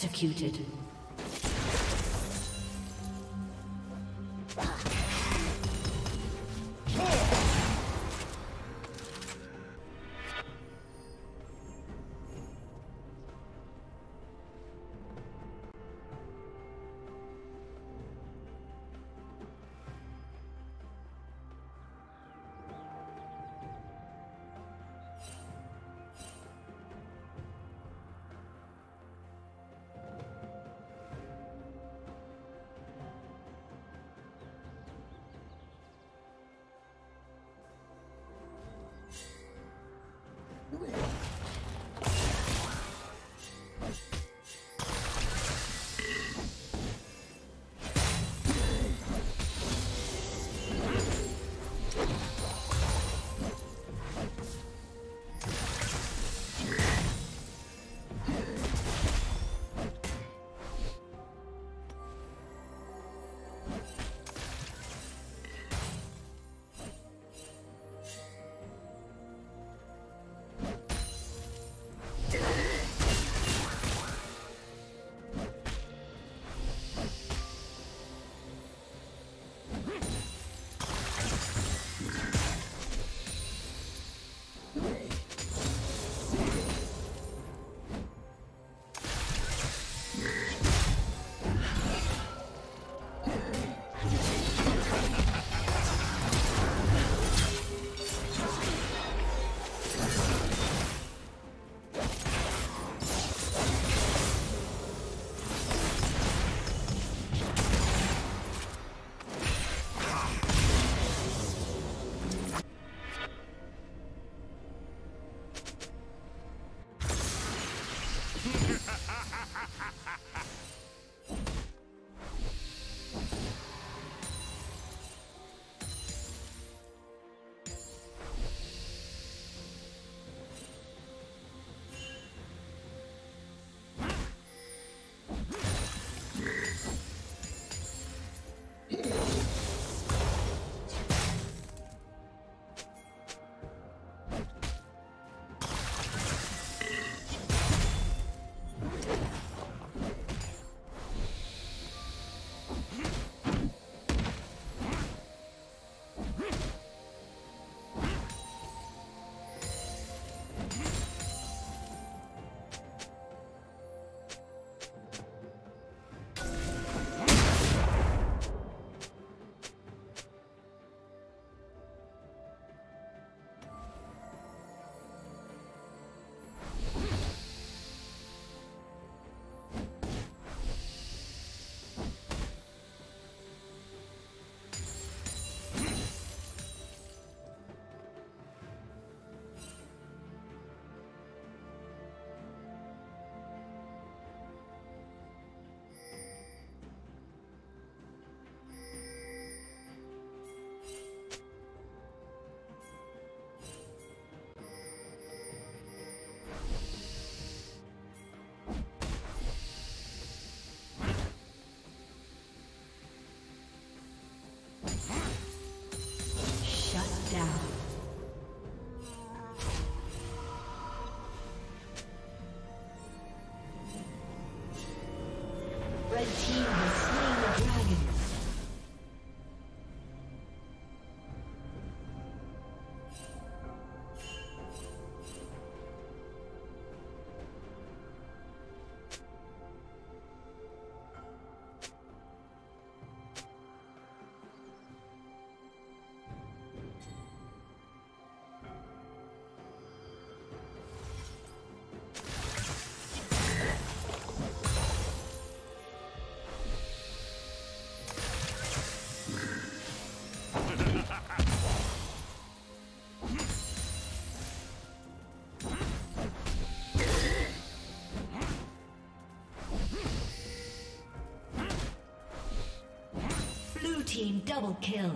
Executed. team double kill.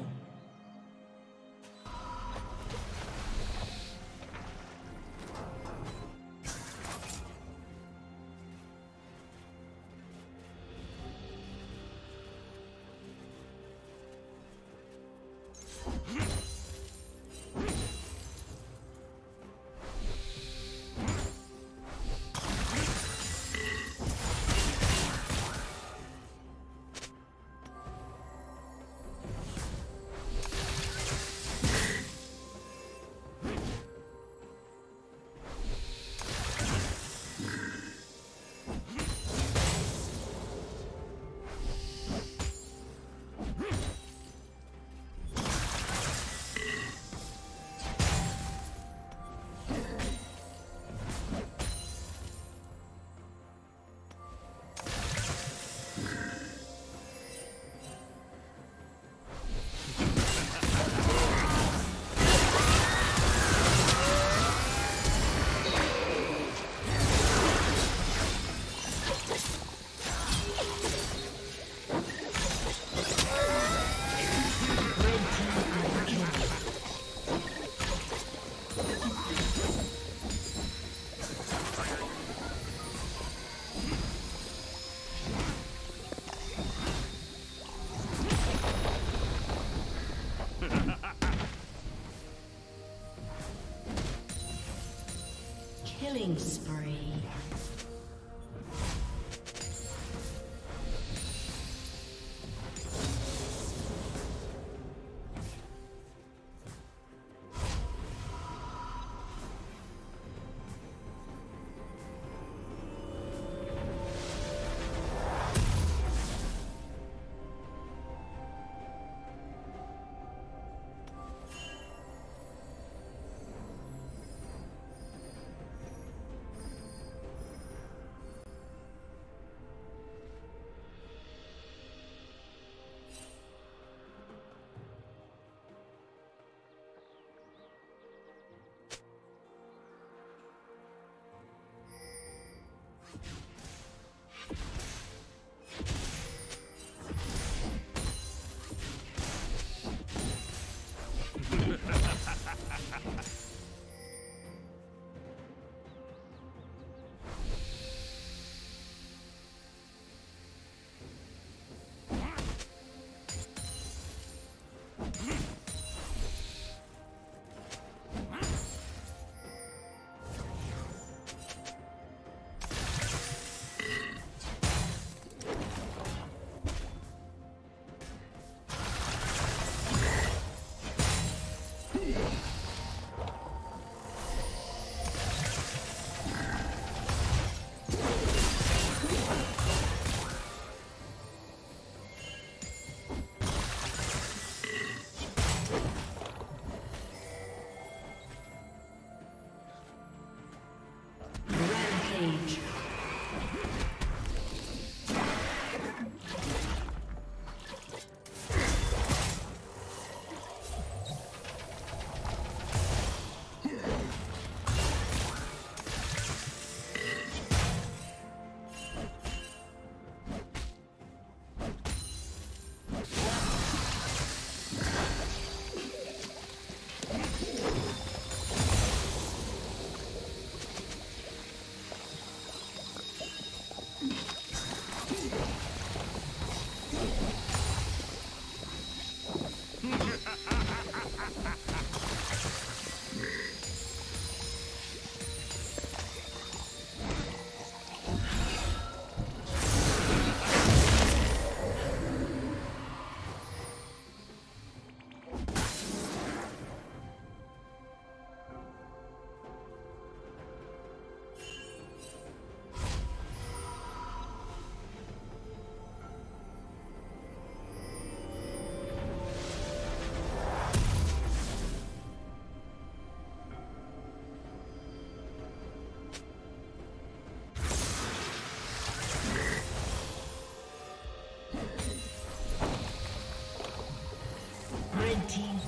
Killing spree.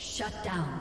Shut down.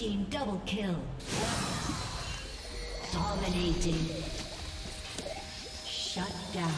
Team double kill. Dominating. Shut down.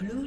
Blue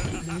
Blue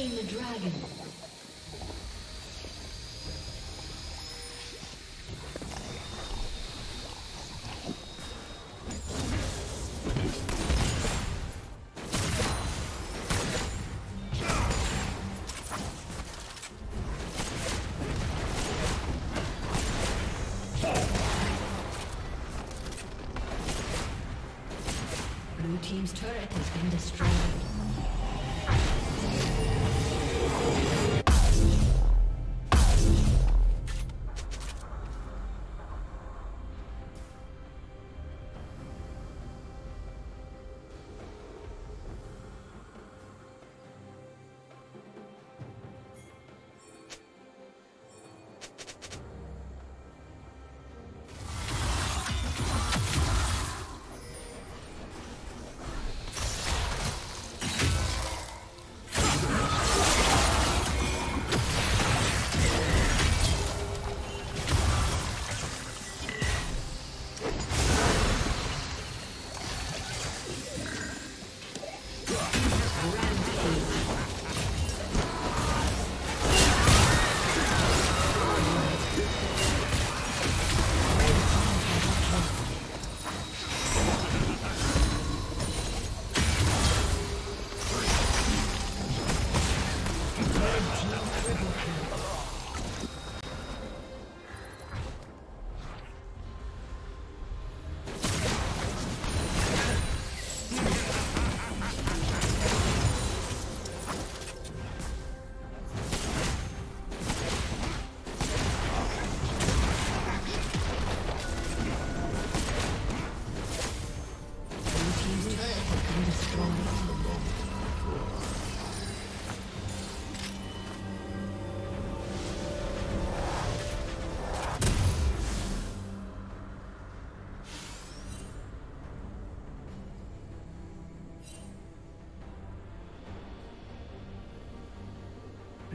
slain the dragon. Team's turret has been destroyed.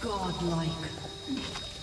Godlike.